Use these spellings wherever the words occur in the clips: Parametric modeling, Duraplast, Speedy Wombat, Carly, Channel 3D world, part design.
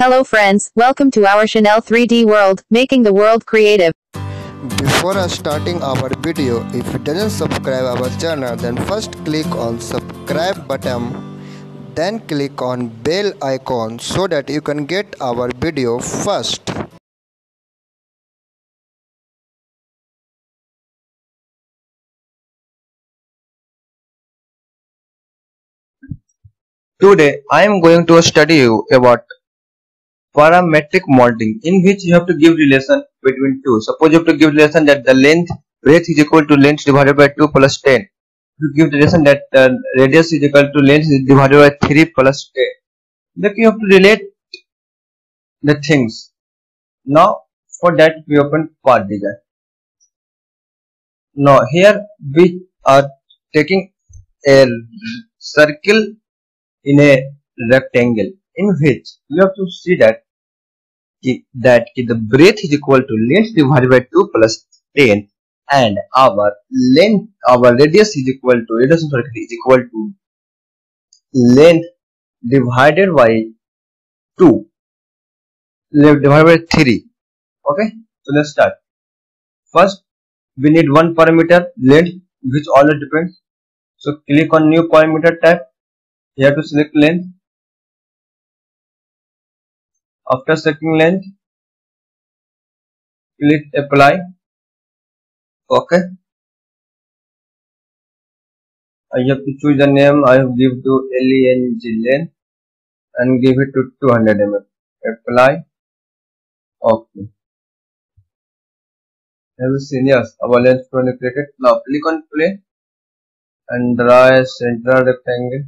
Hello friends, welcome to our Channel 3D world, making the world creative. Before starting our video, if you didn't subscribe our channel, then first click on subscribe button, then click on bell icon so that you can get our video first. Today I am going to study you about parametric modeling, in which you have to give relation between two. Suppose you have to give relation that the breadth is equal to length divided by 2 plus 10. You give relation that radius is equal to length divided by 3 plus 10. Then you have to relate the things. Now for that we open part design. Now here we are taking a circle in a rectangle, in which you have to see that the breadth is equal to length divided by 2 plus 10, and our radius is equal to length divided by 2 divided by 3. Okay, so let's start. First we need one parameter, length, which always depends. So click on new parameter type. You have to select length. After selecting length, click apply. Okay, I have to choose the name. I have give to LENG length and give it to 200 mm. Apply. Okay, have you seen? Yes, our length is created. Now click on play and draw a central rectangle.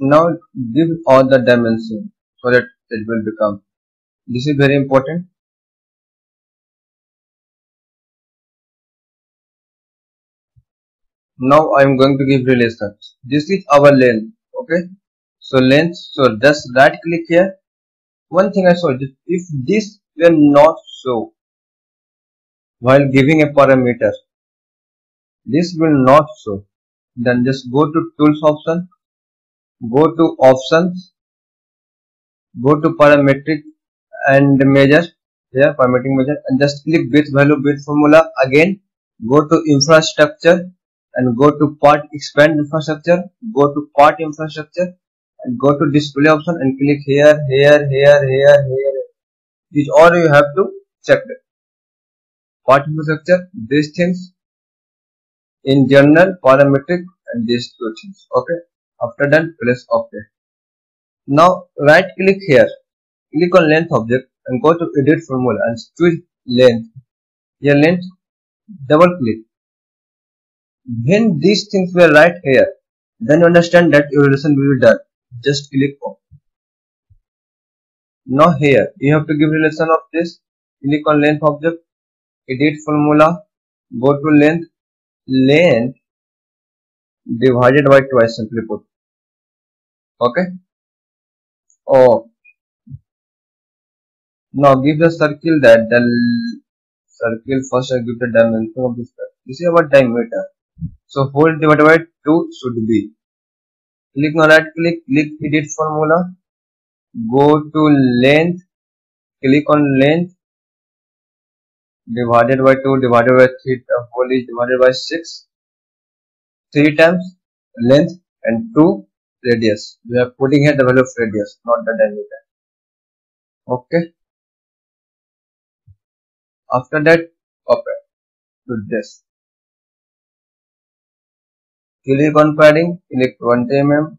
Now give all the dimension so that it will become. This is very important. Now I am going to give relations. This is our length. Okay, so length. So just right click here. One thing I saw, if this were not so while giving a parameter, this will not show, then just go to tools option. Go to options, go to parametric and measure. Here parametric measure, and just click width value, width formula. Again go to infrastructure and go to part expand infrastructure, go to part infrastructure and go to display option and click here, here, here, here, here. These all you have to check it. Part infrastructure, these things in general, parametric, and these two things. Okay. After that press OK. Now right click here, click on length object and go to edit formula and choose length. Here length, double click. When these things were right here, then you understand that your relation will be done. Just click OK. Now here you have to give relation of this. Click on length object, edit formula, go to length, length divided by 2, I simply put. Okay. Oh. Now give the circle that the circle first. I give the dimension of this circle. This is our diameter. So whole divided by 2 should be. Click on right click, click edit formula. Go to length. Click on length. Divided by 2 divided by 3. The whole is divided by 6. 3 times length and 2 radius. We are putting here the value of radius, not the diameter. Okay. After that, copy to this. Click on padding, click 20 mm,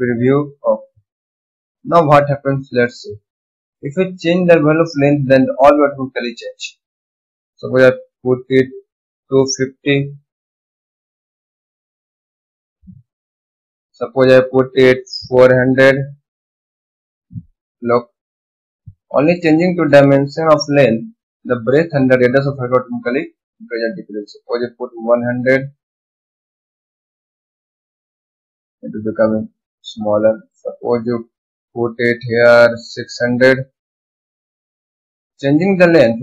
preview. Okay. Now what happens? Let's see. If we change the value of length, then all what will totally change. So we have put it 250. Suppose I put it 400. Look, only changing to dimension of length, the breadth and the radius of automatically decrease. Suppose I put 100, it will become smaller. Suppose you put it here 600. Changing the length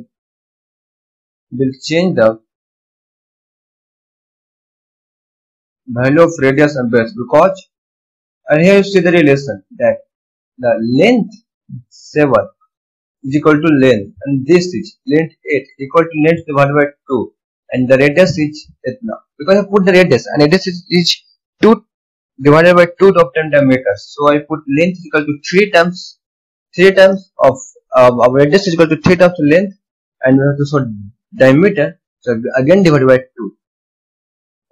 will change the value of radius and base, because, and here you see the relation that the length 7 is equal to length, and this is length 8 equal to length divided by 2, and the radius is etna, because I put the radius, and radius is 2 divided by 2 to obtain diameters. So I put length is equal to 3 times of our radius is equal to 3 times length, and we have to show diameter, so again divided by 2.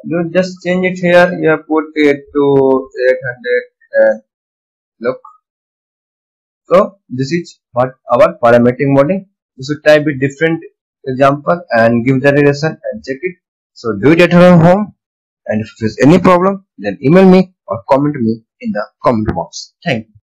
You just change it here, you have put it to 800 and look. So this is what our parametric modeling. You should type a different example and give the relation and check it. So do it at home, and if there is any problem then email me or comment me in the comment box. Thank you.